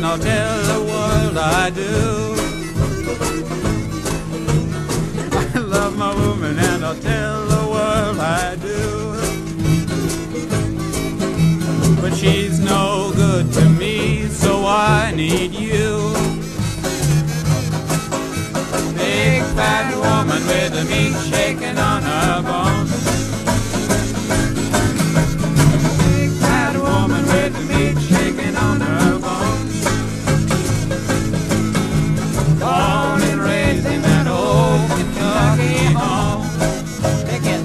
and I'll tell the world I do. I love my woman and I'll tell the world I do. But she's no good to me, so I need you. Big fat woman with the meat shaking on her bones. Big fat woman with the meat shaking on her bones. Born and raised in that old Kentucky home. Take it.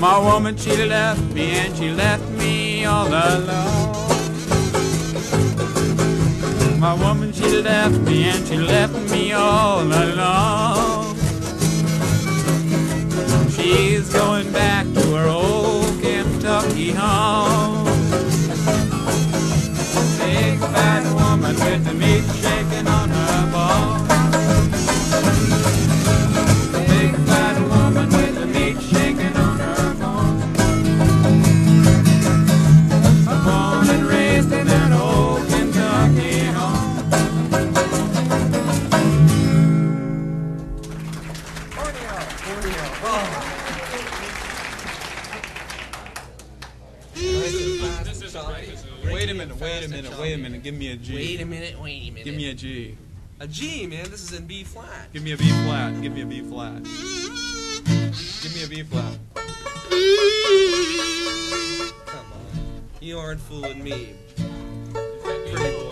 My woman, she left me, and she left me all alone. My woman, she left me, and she left me all alone. She's going back to her old Kentucky home. Big fat woman with the meat shaking on her bone. Wait a minute, give me a G. Wait a minute. Give me a G. A G, man, this is in B flat. Give me a B flat, give me a B flat. Give me a B flat. Come on, you aren't fooling me. Pretty cool.